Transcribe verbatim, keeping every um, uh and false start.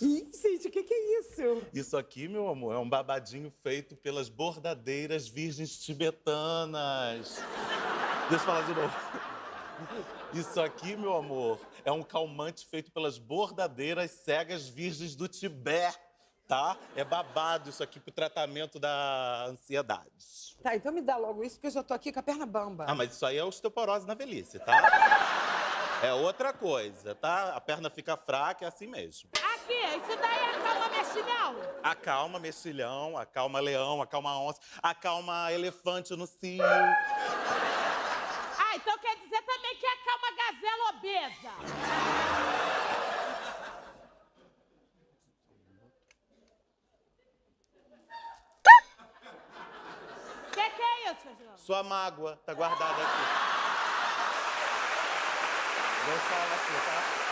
Ih, gente, o que, que é isso? Isso aqui, meu amor, é um babadinho feito pelas bordadeiras virgens tibetanas. Deixa eu falar de novo. Isso aqui, meu amor, é um calmante feito pelas bordadeiras cegas virgens do Tibete, tá? É babado isso aqui pro tratamento da ansiedade. Tá, então me dá logo isso, porque eu já tô aqui com a perna bamba. Ah, mas isso aí é osteoporose na velhice, tá? É outra coisa, tá? A perna fica fraca, é assim mesmo. Isso daí acalma mexilhão. Acalma mexilhão, acalma leão, acalma onça, acalma elefante no cio. Ah, então quer dizer também que acalma gazela obesa. O que, que é isso, Ferdinando? Sua mágoa tá guardada aqui. Vou falar aqui, tá?